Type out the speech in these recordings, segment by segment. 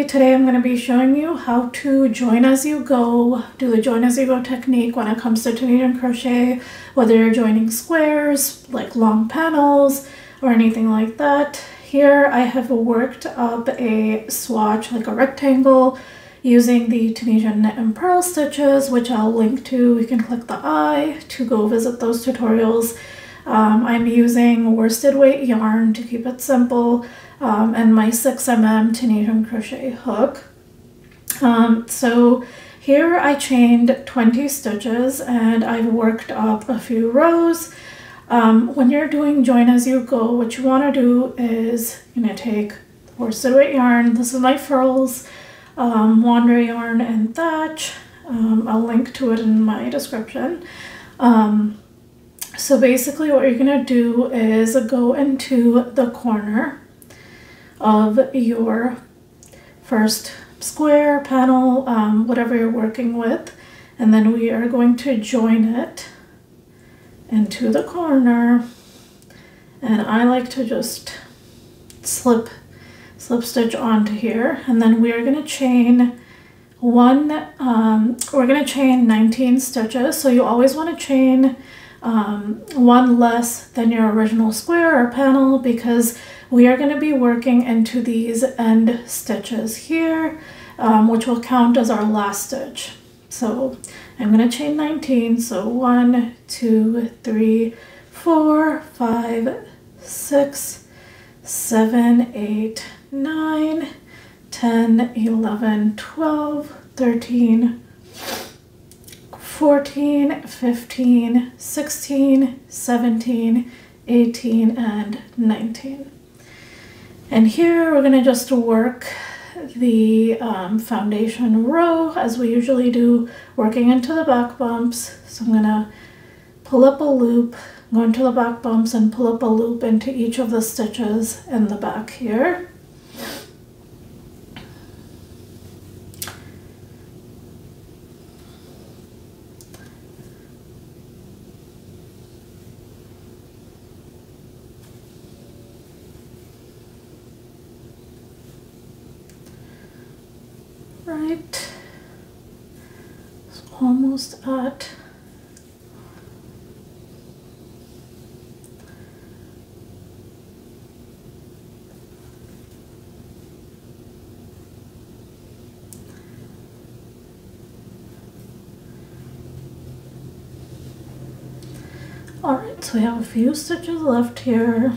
Basically today I'm going to be showing you how to join as you go, do the join as you go technique when it comes to Tunisian crochet, whether you're joining squares, like long panels, or anything like that. Here I have worked up a swatch, like a rectangle, using the Tunisian knit and purl stitches, which I'll link to. You can click the I to go visit those tutorials. I'm using worsted weight yarn to keep it simple, and my 6mm Tunisian crochet hook. So here I chained 20 stitches and I've worked up a few rows. When you're doing join as you go, what you want to do is you're going to take worsted weight yarn. This is my Furls, Wander Yarn, and Thatch. I'll link to it in my description. So basically what you're going to do is go into the corner of your first square, panel, whatever you're working with, and then we are going to join it into the corner. And I like to just slip stitch onto here, and then we are going to chain 19 stitches. So you always want to chain one less than your original square or panel, because we are going to be working into these end stitches here, which will count as our last stitch. So I'm going to chain 19. So 1, 2, 3, 4, 5, 6, 7, 8, 9, 10, 11, 12, 13, 14, 15, 16, 17, 18, and 19. And here we're going to just work the foundation row as we usually do, working into the back bumps. So I'm going to pull up a loop, go into the back bumps and pull up a loop into each of the stitches in the back here. Right, it's almost at all right, so we have a few stitches left here.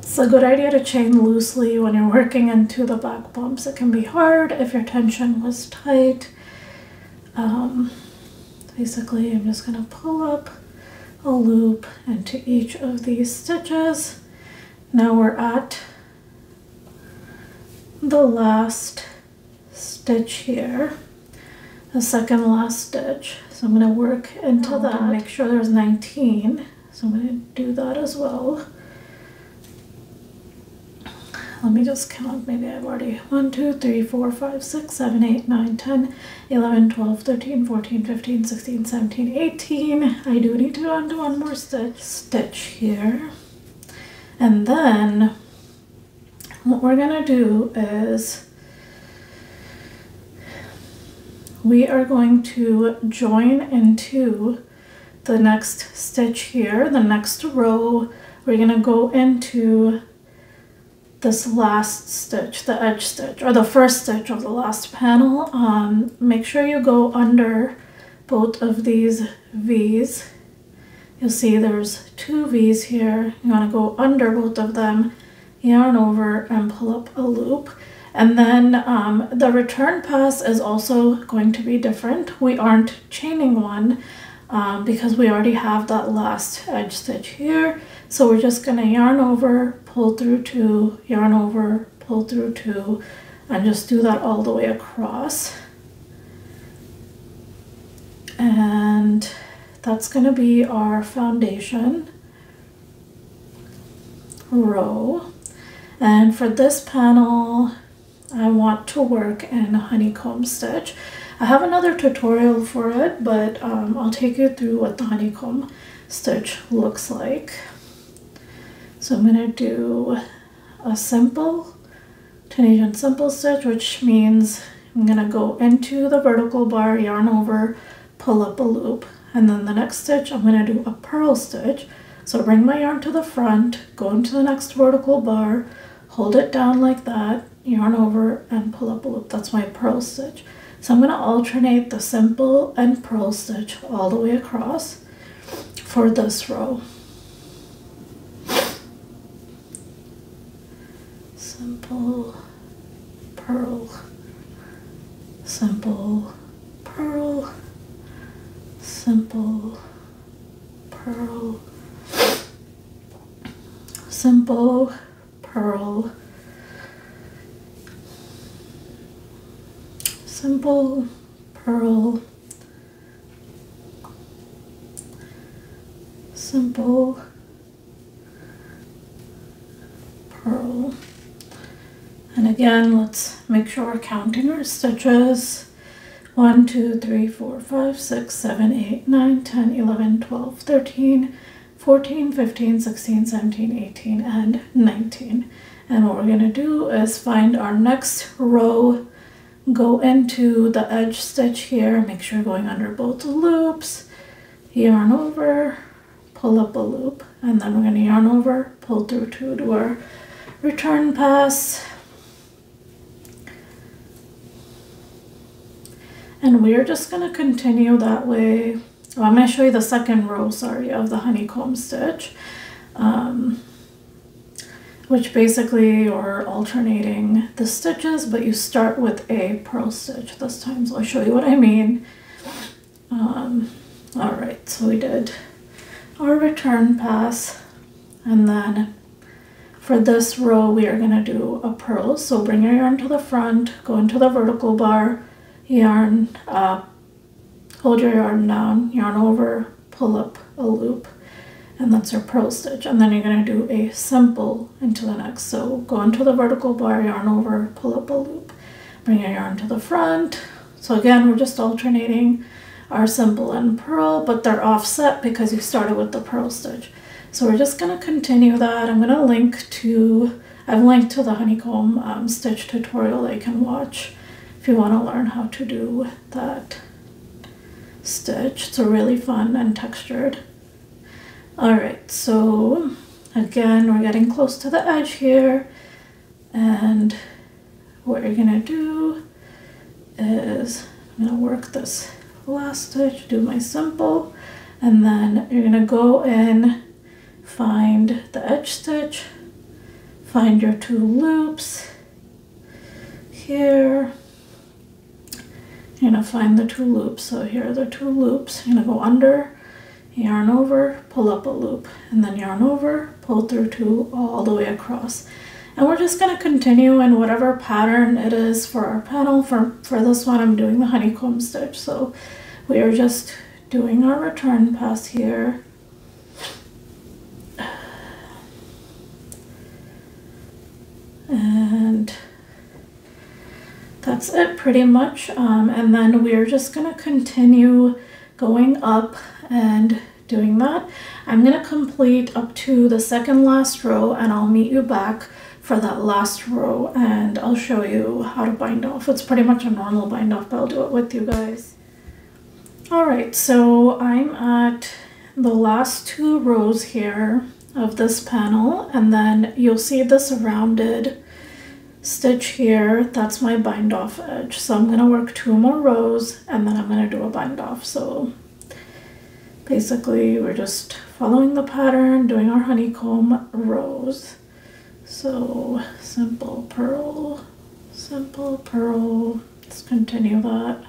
It's a good idea to chain loosely when you're working into the back bumps. It can be hard if your tension was tight. Basically, I'm just going to pull up a loop into each of these stitches. Now we're at the last stitch here, the second last stitch. So I'm going to work into that. Make sure there's 19. So I'm going to do that as well. Let me just count. Maybe I've already 1, 2, 3, 4, 5, 6, 7, 8, 9, 10, 11, 12, 13, 14, 15, 16, 17, 18. I do need to go on to one more stitch here. And then what we're going to do is we are going to join into the next stitch here, the next row. We're going to go into this last stitch, the edge stitch, or the first stitch of the last panel. Make sure you go under both of these V's. You'll see there's two V's here. You want to go under both of them, yarn over, and pull up a loop. And then the return pass is also going to be different. We aren't chaining one because we already have that last edge stitch here. So we're just going to yarn over, pull through two, yarn over, pull through two, and just do that all the way across. And that's going to be our foundation row. And for this panel, I want to work in honeycomb stitch. I have another tutorial for it, but I'll take you through what the honeycomb stitch looks like. So I'm going to do a simple Tunisian simple stitch, which means I'm going to go into the vertical bar, yarn over, pull up a loop, and then the next stitch I'm going to do a purl stitch. So bring my yarn to the front, go into the next vertical bar, hold it down like that, yarn over, and pull up a loop. That's my purl stitch. So I'm going to alternate the simple and purl stitch all the way across for this row. Simple, purl, simple, purl, simple, purl, simple, purl, simple, purl, simple, purl. And again, let's make sure we're counting our stitches. 1, 2, 3, 4, 5, 6, 7, 8, 9, 10, 11, 12, 13, 14, 15, 16, 17, 18, and 19. And what we're going to do is find our next row, go into the edge stitch here, make sure you're going under both loops, yarn over, pull up a loop, and then we're going to yarn over, pull through two to our return pass. And we're just going to continue that way. Oh, I'm going to show you the second row, sorry, of the honeycomb stitch, which basically you're alternating the stitches, but you start with a purl stitch this time, so I'll show you what I mean. All right, so we did our return pass, and then for this row we are going to do a purl. So bring your yarn to the front, go into the vertical bar, yarn up, hold your yarn down, yarn over, pull up a loop, and that's your purl stitch. And then you're going to do a simple into the next. So go into the vertical bar, yarn over, pull up a loop, bring your yarn to the front. So again, we're just alternating our simple and purl, but they're offset because you started with the purl stitch. So we're just going to continue that. I'm going to link to, I've linked to the honeycomb stitch tutorial that you can watch if you want to learn how to do that stitch. It's really fun and textured. All right, so again, we're getting close to the edge here, and what you're gonna do is I'm gonna work this last stitch, do my simple, and then you're gonna go in, find the edge stitch, find your two loops here. You're going to find the two loops, so here are the two loops. You're going to go under, yarn over, pull up a loop, and then yarn over, pull through two all the way across. And we're just going to continue in whatever pattern it is for our panel. For this one, I'm doing the honeycomb stitch, so we are just doing our return pass here. And that's it pretty much, and then we're just going to continue going up and doing that. I'm going to complete up to the second last row, and I'll meet you back for that last row, and I'll show you how to bind off. It's pretty much a normal bind off, but I'll do it with you guys. Alright, so I'm at the last two rows here of this panel, and then you'll see this rounded stitch here. That's my bind off edge. So I'm going to work two more rows, and then I'm going to do a bind off. So basically we're just following the pattern, doing our honeycomb rows. So simple, purl, simple, purl. Let's continue that.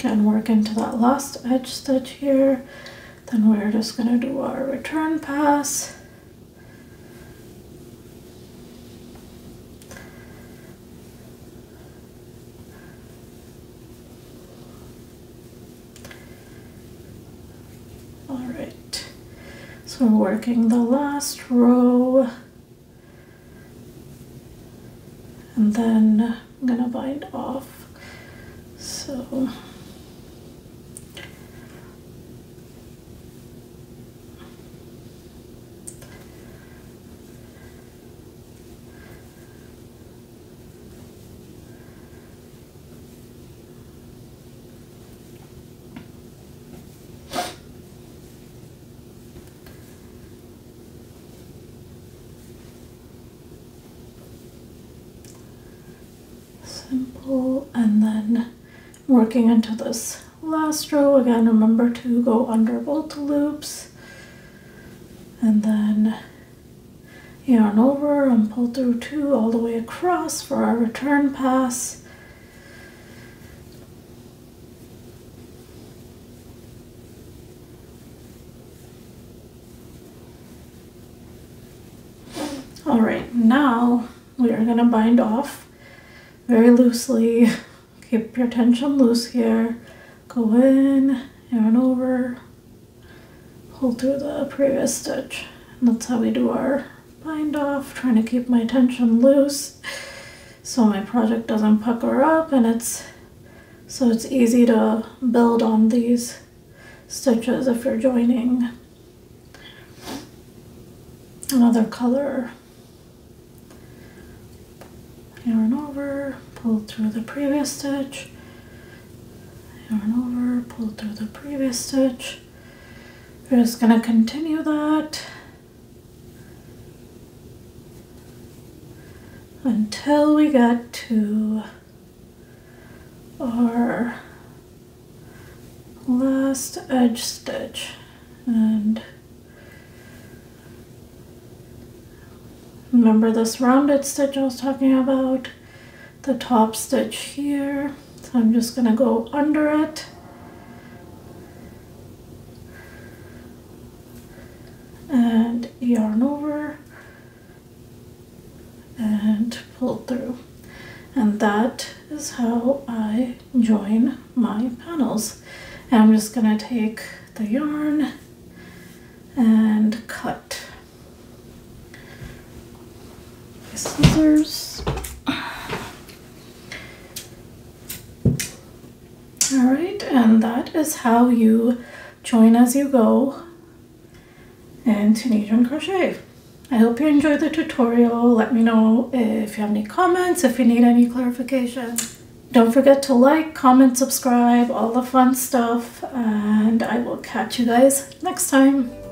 Again, work into that last edge stitch here. Then we're just going to do our return pass. All right, so we're working the last row, and then I'm gonna bind off. So simple, and then working into this last row again. Remember to go under both loops and then yarn over and pull through two all the way across for our return pass. All right, now we are going to bind off very loosely. Keep your tension loose here. Go in, yarn over, pull through the previous stitch. And that's how we do our bind off, trying to keep my tension loose so my project doesn't pucker up, and it's easy to build on these stitches if you're joining another color. Yarn over, pull through the previous stitch, yarn over, pull through the previous stitch. We're just going to continue that until we get to our last edge stitch, and remember this rounded stitch I was talking about, the top stitch here. So I'm just going to go under it and yarn over and pull through. And that is how I join my panels. And I'm just going to take the yarn and cut my scissors. All right, and that is how you join as you go in Tunisian crochet. I hope you enjoyed the tutorial. Let me know if you have any comments, if you need any clarification. Don't forget to like, comment, subscribe, all the fun stuff, and I will catch you guys next time.